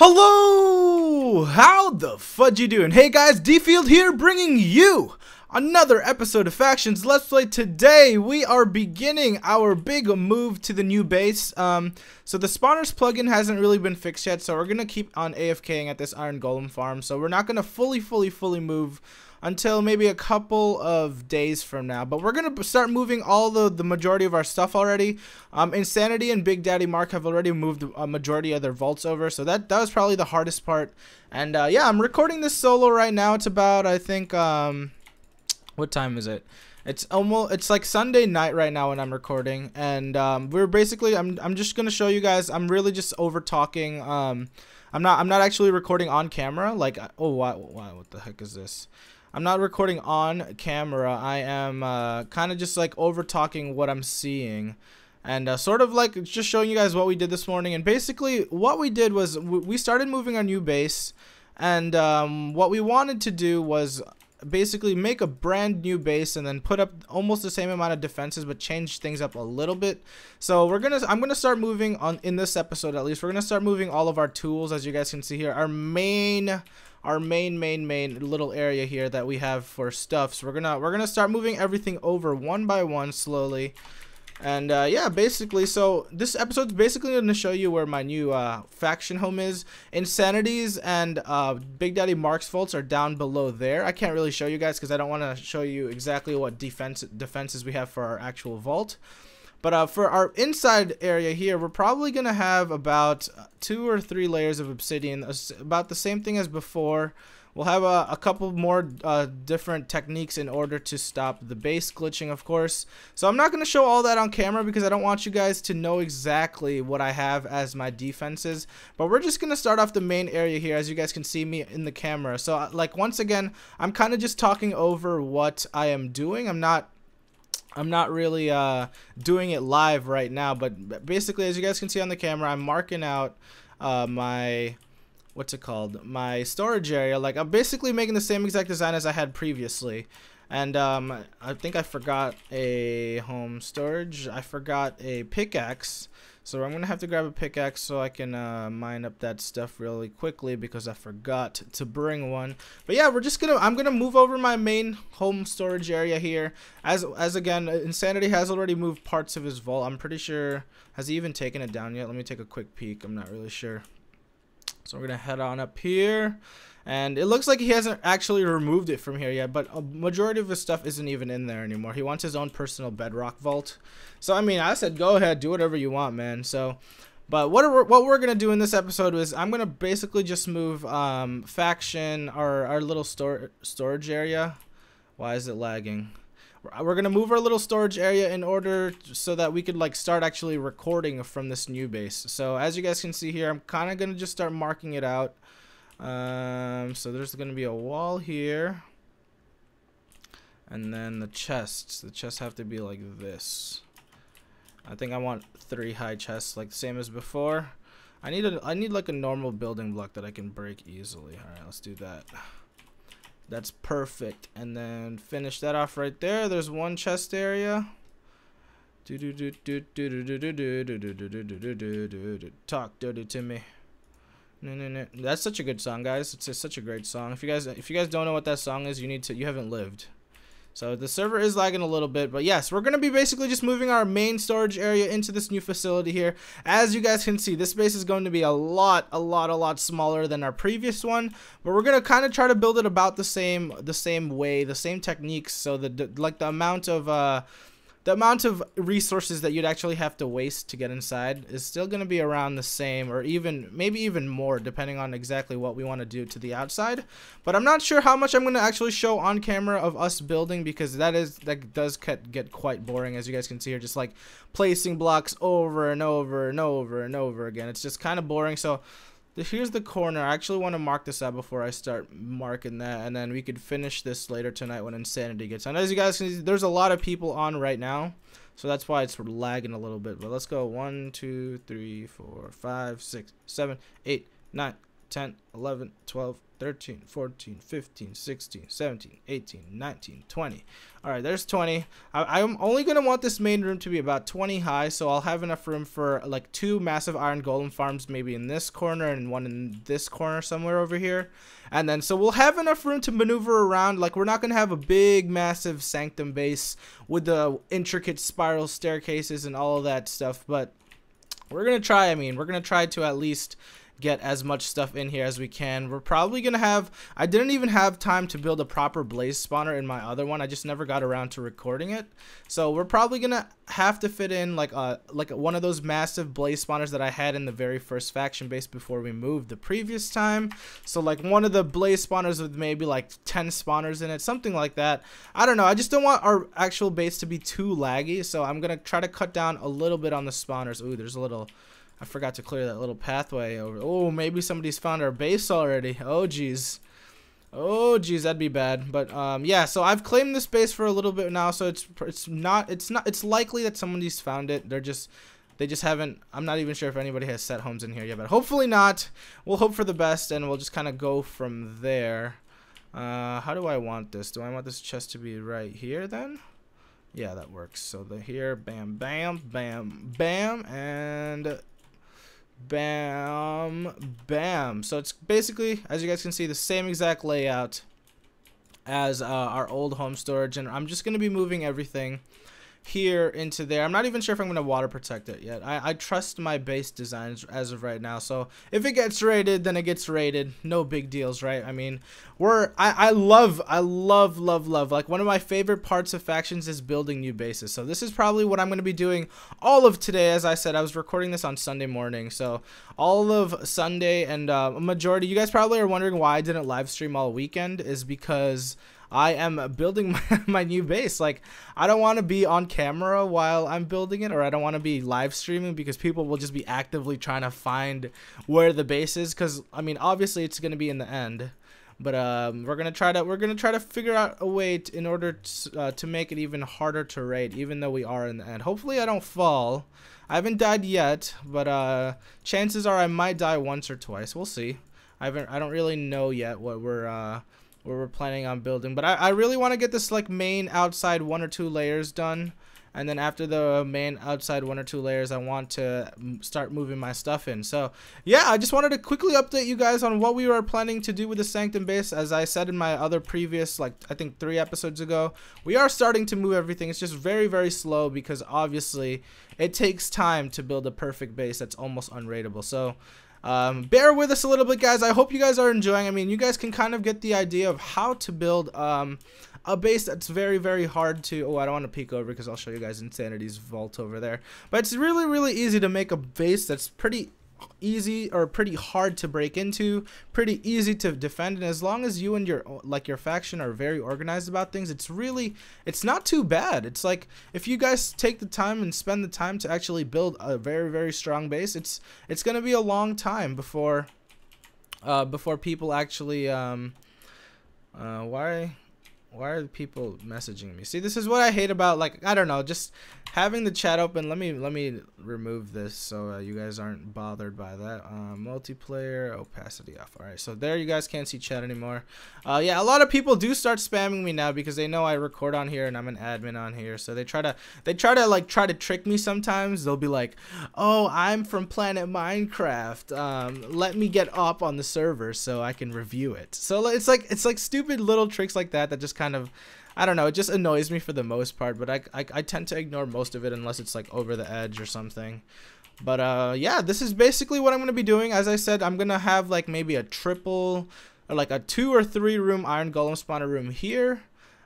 Hello! How the fudge you doing? Hey guys, D-Field here, bringing you another episode of Factions Let's Play. Today we are beginning our big move to the new base. So the spawners plugin hasn't really been fixed yet, so we're gonna keep on AFKing at this Iron Golem farm. So we're not gonna fully move until maybe a couple of days from now, but we're gonna start moving all the majority of our stuff already. Insanity and Big Daddy Mark have already moved a majority of their vaults over, so that was probably the hardest part. And yeah, I'm recording this solo right now. It's about, I think, what time is it? It's like Sunday night right now when I'm recording, and we're basically, I'm just gonna show you guys. I'm really just over talking. I'm not actually recording on camera. Like, oh, why, what the heck is this? I'm not recording on camera. I am kind of just like over talking what I'm seeing, and sort of like just showing you guys what we did this morning. And basically what we did was we started moving our new base, and what we wanted to do was basically make a brand new base and then put up almost the same amount of defenses but change things up a little bit. So I'm gonna start moving on in this episode. At least we're gonna start moving all of our tools. As you guys can see here, our main little area here that we have for stuff. So we're gonna start moving everything over one by one slowly. And yeah, basically, so this episode's basically going to show you where my new faction home is. Insanity's and Big Daddy Mark's vaults are down below there. I can't really show you guys because I don't want to show you exactly what defenses we have for our actual vault. But for our inside area here, we're probably going to have about 2 or 3 layers of obsidian, about the same thing as before. We'll have a couple more different techniques in order to stop the base glitching, of course. So I'm not going to show all that on camera because I don't want you guys to know exactly what I have as my defenses. But we're just going to start off the main area here, as you guys can see me in the camera. So like, once again, I'm kind of just talking over what I am doing. I'm not really doing it live right now. But basically, as you guys can see on the camera, I'm marking out my... what's it called? My storage area. Like, I'm basically making the same exact design as I had previously. And I think I forgot a home storage. I forgot a pickaxe. So I'm going to have to grab a pickaxe so I can mine up that stuff really quickly because I forgot to bring one. But yeah, we're just going to, I'm going to move over my main home storage area here. As again, Insanity has already moved parts of his vault. I'm pretty sure, has he even taken it down yet? Let me take a quick peek. I'm not really sure. So we're going to head on up here, and it looks like he hasn't actually removed it from here yet, but a majority of his stuff isn't even in there anymore. He wants his own personal bedrock vault. So, I mean, I said, go ahead, do whatever you want, man. So, but what we're going to do in this episode is I'm going to basically just move faction, our little storage area. Why is it lagging? We're going to move our little storage area in order so that we could like start actually recording from this new base. So as you guys can see here, I'm kind of going to just start marking it out. So there's going to be a wall here. And then the chests. The chests have to be like this. I think I want 3 high chests, like the same as before. I need like a normal building block that I can break easily. All right, let's do that. That's perfect. And then finish that off right there. There's one chest area. Talk dirty to me. No. That's such a good song, guys. It's such a great song. If you guys don't know what that song is, you haven't lived. So the server is lagging a little bit, but yes, we're going to be basically just moving our main storage area into this new facility here. As you guys can see, this base is going to be a lot smaller than our previous one, but we're going to kind of try to build it about the same way, the same techniques. So the amount of resources that you'd actually have to waste to get inside is still going to be around the same, or even maybe even more, depending on exactly what we want to do to the outside. But I'm not sure how much I'm going to actually show on camera of us building, because that does get quite boring. As you guys can see here, just like placing blocks over and over again. It's just kind of boring. So here's the corner. I actually want to mark this out before I start marking that, and then we could finish this later tonight when Insanity gets on. As you guys can see, there's a lot of people on right now, so that's why it's lagging a little bit. But let's go 1, 2, 3, 4, 5, 6, 7, 8, 9, 10, 11, 12, 13, 14, 15, 16, 17, 18, 19, 20. All right, there's 20. I'm only going to want this main room to be about 20 high, so I'll have enough room for like 2 massive iron golem farms, maybe in this corner and one in this corner somewhere over here. And then so we'll have enough room to maneuver around. Like, we're not going to have a big massive sanctum base with the intricate spiral staircases and all of that stuff, but we're going to try. I mean, we're going to try to at least get as much stuff in here as we can. We're probably gonna have, I didn't even have time to build a proper blaze spawner in my other one. I just never got around to recording it, so we're probably gonna have to fit in like one of those massive blaze spawners that I had in the very first faction base before we moved the previous time. So like one of the blaze spawners with maybe like 10 spawners in it, something like that. I don't know, I just don't want our actual base to be too laggy, so I'm gonna try to cut down a little bit on the spawners. Ooh, there's a little, I forgot to clear that little pathway over. Oh, maybe somebody's found our base already. Oh, geez. Oh, geez, that'd be bad. But yeah, so I've claimed this base for a little bit now, so it's likely that somebody's found it. They just haven't. I'm not even sure if anybody has set homes in here yet, but hopefully not. We'll hope for the best, and we'll just kind of go from there. How do I want this? Do I want this chest to be right here then? Yeah, that works. So the here, bam, bam, bam, bam, and bam, bam. So it's basically, as you guys can see, the same exact layout as our old home storage, and I'm just going to be moving everything here into there. I'm not even sure if I'm going to water protect it yet. I trust my base designs as of right now, so if it gets raided, then it gets raided. No big deals, right? I mean, we're I love like one of my favorite parts of factions is building new bases, so this is probably what I'm going to be doing all of today. As I said, I was recording this on Sunday morning, so all of Sunday and a majority, you guys probably are wondering why I didn't live stream all weekend, is because I am building my new base. Like, I don't want to be on camera while I'm building it, or I don't want to be live streaming, because people will just be actively trying to find where the base is, because I mean obviously it's going to be in the end, but we're gonna try to figure out a way in order to make it even harder to raid, even though we are in the end. Hopefully I don't fall. I haven't died yet, but chances are I might die once or twice. We'll see. I don't really know yet what we're planning on building, but I really want to get this like main outside 1 or 2 layers done, and then after the main outside 1 or 2 layers, I want to start moving my stuff in. So yeah, I just wanted to quickly update you guys on what we were planning to do with the sanctum base. As I said in my other previous, like I think 3 episodes ago, we are starting to move everything. It's just very, very slow, because obviously it takes time to build a perfect base that's almost unraidable. So bear with us a little bit, guys. I hope you guys are enjoying. I mean, you guys can kind of get the idea of how to build a base that's very, very hard to, oh, I don't want to peek over because I'll show you guys Insanity's vault over there, but it's really, really easy to make a base that's pretty easy, or pretty hard to break into, pretty easy to defend. And as long as you and your faction are very organized about things, it's not too bad. It's like, if you guys take the time and spend the time to actually build a very, very strong base, it's gonna be a long time before people actually why are people messaging me? See, this is what I hate about, like, I don't know, just having the chat open. Let me remove this so you guys aren't bothered by that. Multiplayer opacity off. All right, so there, you guys can't see chat anymore. Yeah, a lot of people do start spamming me now because they know I record on here and I'm an admin on here, so they try to trick me sometimes. They'll be like, oh, I'm from Planet Minecraft. Let me get up on the server so I can review it. So it's like stupid little tricks like that that just kind of, I don't know, it just annoys me for the most part, but I tend to ignore most of it unless it's like over the edge or something. But yeah, this is basically what I'm going to be doing. As I said, I'm going to have like maybe a triple, or like a 2 or 3 room iron golem spawner room here,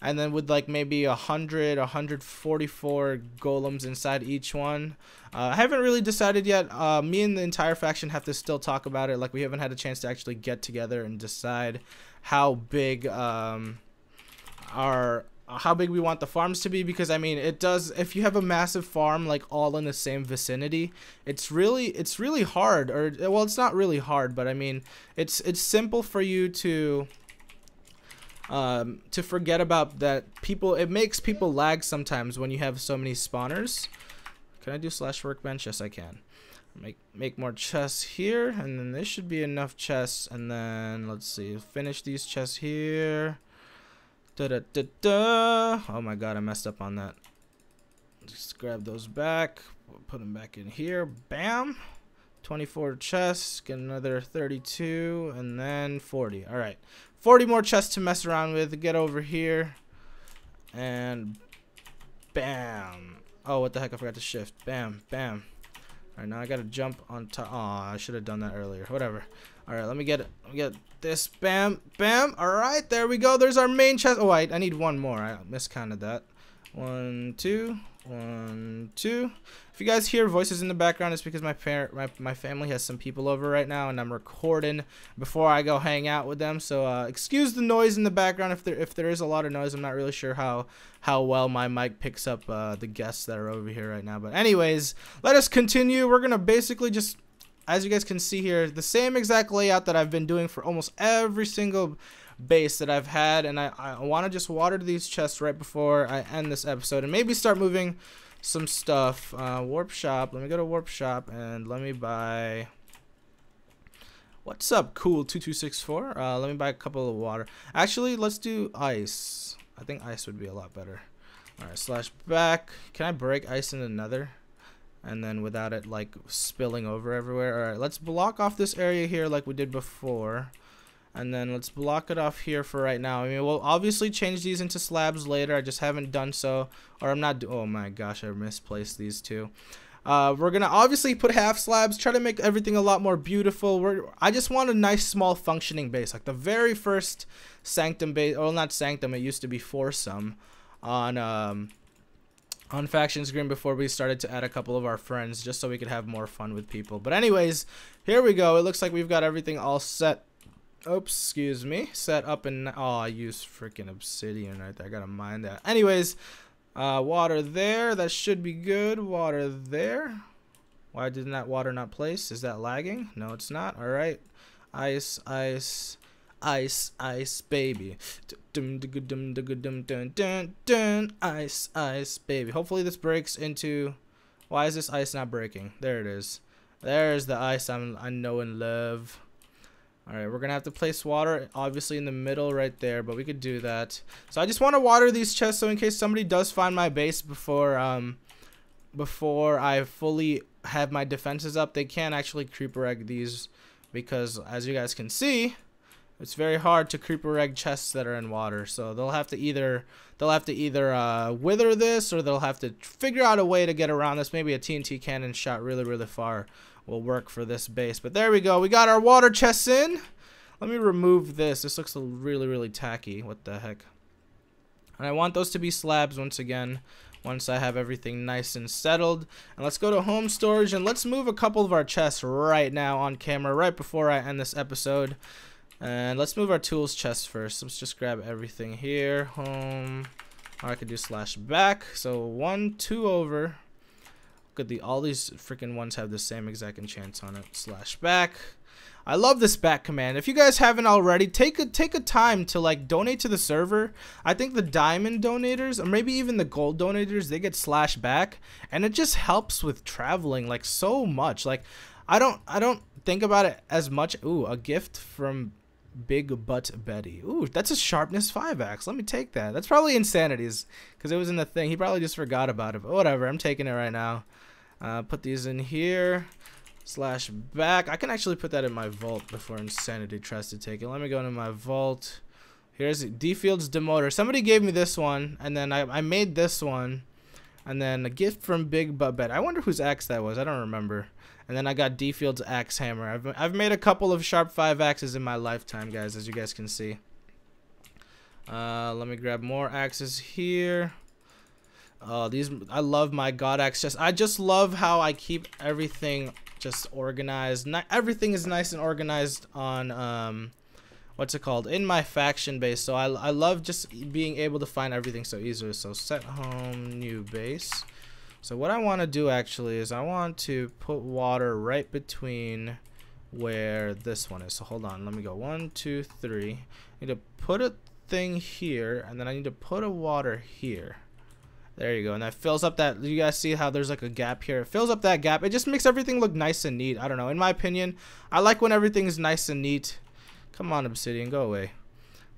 and then with like maybe 144 golems inside each one. I haven't really decided yet. Me and the entire faction have to still talk about it. Like, we haven't had a chance to actually get together and decide how big how big we want the farms to be, because I mean, it does, if you have a massive farm like all in the same vicinity, it's really hard, or well, it's not really hard, but I mean it's simple for you to forget about that. People, it makes people lag sometimes when you have so many spawners. Can I do /workbench? Yes, I can. Make more chests here, and then this should be enough chests. And then let's see, finish these chests here. Oh my god, I messed up on that. Just grab those back. We'll put them back in here. Bam. 24 chests. Get another 32, and then 40. All right, 40 more chests to mess around with. Get over here, and bam. Oh, what the heck! I forgot to shift. Bam, bam. All right, now I gotta jump on top. Aw, I should have done that earlier. Whatever. All right, let me get it. Let me get this. Bam, bam. All right, there we go. There's our main chest. Oh, I need one more. I miscounted that. One, two, one, two. If you guys hear voices in the background, it's because my family has some people over right now, and I'm recording before I go hang out with them. So excuse the noise in the background if there is a lot of noise. I'm not really sure how well my mic picks up the guests that are over here right now. But anyways, let us continue. We're gonna basically just, as you guys can see here, the same exact layout that I've been doing for almost every single base that I've had, and I want to just water these chests right before I end this episode and maybe start moving some stuff. Warp shop, let me go to warp shop and let me buy, what's up cool 2264, let me buy a couple of water. Actually, let's do ice. I think ice would be a lot better. All right, slash back. Can I break ice in another and then without it like spilling over everywhere? All right, let's block off this area here like we did before. And then let's block it off here for right now. I mean, we'll obviously change these into slabs later. I just haven't done so. Or I'm not... Oh my gosh, I misplaced these two. We're going to obviously put half slabs. Try to make everything a lot more beautiful. I just want a nice, small, functioning base. Like the very first Sanctum base... Well, not Sanctum. It used to be Foursome on Factions Green before we started to add a couple of our friends. Just so we could have more fun with people. But anyways, here we go. It looks like we've got everything all set. Oops, excuse me. Set up and... Oh, I used freaking obsidian right there. I gotta mine that. Anyways, water there. That should be good. Water there. Why didn't that water not place? Is that lagging? No, it's not. All right. Ice, ice, ice, ice, baby. Ice, ice, baby. Hopefully this breaks into... Why is this ice not breaking? There it is. There's the ice I know and love. Alright, we're going to have to place water, obviously, in the middle right there, but we could do that. So I just want to water these chests, so in case somebody does find my base before I fully have my defenses up, they can actually creeper egg these, because, as you guys can see, it's very hard to creeper egg chests that are in water. So they'll have to either wither this, or they'll have to figure out a way to get around this. Maybe a TNT cannon shot really, really far will work for this base. But there we go. We got our water chests in. Let me remove this. This looks really, really tacky. What the heck? And I want those to be slabs once again, once I have everything nice and settled. And let's go to home storage, and let's move a couple of our chests right now on camera, right before I end this episode. And let's move our tools chest first. Let's just grab everything here. Home. Or I could do slash back. So 1, 2 over. Could all these freaking ones have the same exact enchants on it. Slash back. I love this back command. If you guys haven't already, take a time to like donate to the server. I think the diamond donators, or maybe even the gold donators, they get slash back, and it just helps with traveling like so much. Like I don't think about it as much. Ooh, a gift from Big Butt Betty. Ooh, that's a sharpness 5 axe. Let me take that. That's probably Insanity's because it was in the thing. He probably just forgot about it, but whatever. I'm taking it right now. Put these in here. Slash back. I can actually put that in my vault before Insanity tries to take it. Let me go into my vault. Here's D-Field's Demoter. Somebody gave me this one, and then I made this one. And then a gift from Big Butt Betty. I wonder whose axe that was. I don't remember. And then I got D-Field's axe hammer. I've made a couple of sharp 5 axes in my lifetime, guys, as you guys can see. Let me grab more axes here. Oh, these, I love my god axe chest. I just love how I keep everything just organized. Everything is nice and organized on, what's it called? In my faction base. So I love just being able to find everything so easily. So set home, new base. So what I want to do actually is I want to put water right between where this one is. So hold on, let me go 1, 2, 3. I need to put a thing here, and then I need to put a water here. There you go. And that fills up that, you guys see how there's like a gap here? It fills up that gap. It just makes everything look nice and neat. I don't know. In my opinion, I like when everything's nice and neat. Come on, obsidian, go away.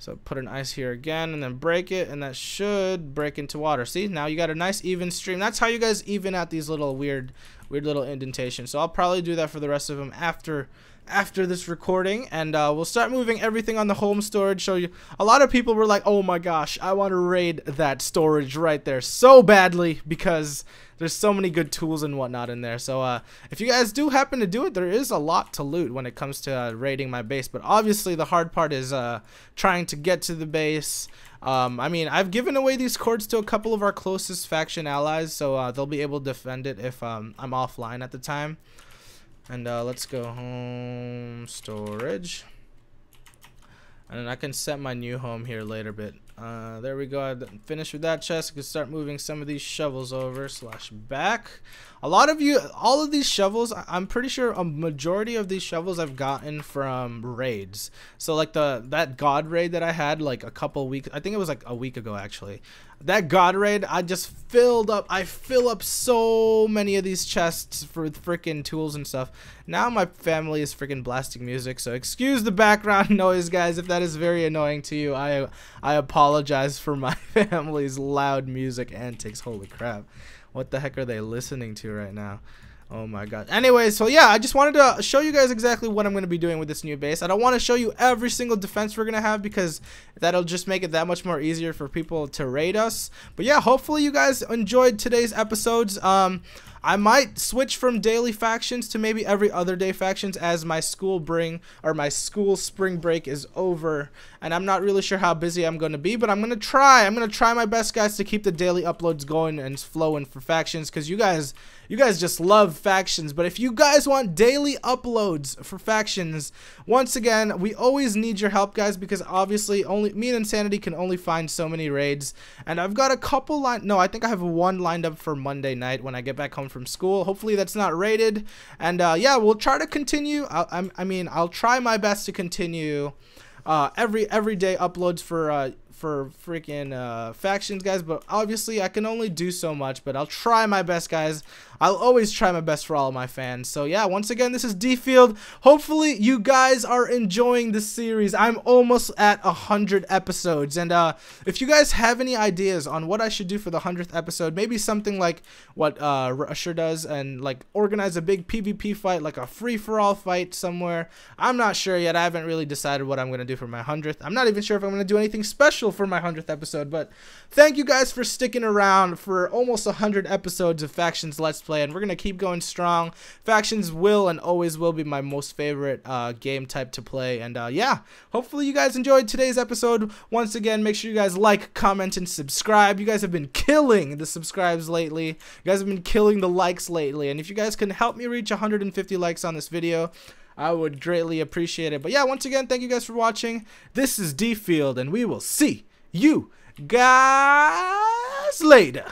So put an ice here again and then break it, and that should break into water. See, now you got a nice even stream. That's how you guys even out these little weird little indentations. So I'll probably do that for the rest of them after this recording, and we'll start moving everything on the home storage. Show you, a lot of people were like, oh my gosh, I want to raid that storage right there so badly, because there's so many good tools and whatnot in there. So if you guys do happen to do it, there is a lot to loot when it comes to raiding my base, but obviously the hard part is trying to get to the base. I mean, I've given away these cords to a couple of our closest faction allies, so they'll be able to defend it if I'm offline at the time. And let's go home storage, and then I can set my new home here later. But there we go. I'm finished with that chest. I can start moving some of these shovels over / back. A lot of you, all of these shovels, I'm pretty sure a majority of these shovels I've gotten from raids. So like that god raid that I had like a couple weeks, I think it was like a week ago actually. That god raid, I just filled up, I fill up so many of these chests for freaking tools and stuff. Now my family is freaking blasting music, so excuse the background noise, guys. If that is very annoying to you, I apologize for my family's loud music antics. Holy crap, what the heck are they listening to right now? Oh my god. Anyway, so yeah, I just wanted to show you guys exactly what I'm going to be doing with this new base. I don't want to show you every single defense we're going to have, because that'll just make it that much more easier for people to raid us. But yeah, hopefully you guys enjoyed today's episodes. I might switch from daily factions to maybe every other day factions as my school spring break is over, and I'm not really sure how busy I'm going to be, but I'm going to try my best, guys, to keep the daily uploads going and flowing for factions, because you guys just love factions. But if you guys want daily uploads for factions, once again, we always need your help, guys, because obviously only me and Insanity can only find so many raids, and I've got a couple I think I have one lined up for Monday night when I get back home from school. Hopefully that's not raided, and yeah, we'll try to continue. I'll try my best to continue everyday uploads for freaking factions, guys, but obviously I can only do so much, but I'll try my best, guys. I'll always try my best for all of my fans. So yeah, once again, this is D-Field. Hopefully you guys are enjoying this series. I'm almost at 100 episodes, and if you guys have any ideas on what I should do for the 100th episode, maybe something like what Rusher does, and like organize a big PvP fight, like a free-for-all fight somewhere. I'm not sure yet. I haven't really decided what I'm going to do for my 100th. I'm not even sure if I'm going to do anything special for my 100th episode, but thank you guys for sticking around for almost 100 episodes of Factions Let's Play. And we're gonna keep going strong. Factions will and always will be my most favorite game type to play, and yeah, hopefully you guys enjoyed today's episode. Once again, make sure you guys like, comment, and subscribe. You guys have been killing the subscribes lately. You guys have been killing the likes lately, and if you guys can help me reach 150 likes on this video, I would greatly appreciate it. But yeah, once again, thank you guys for watching. This is D-Field, and we will see you guys later.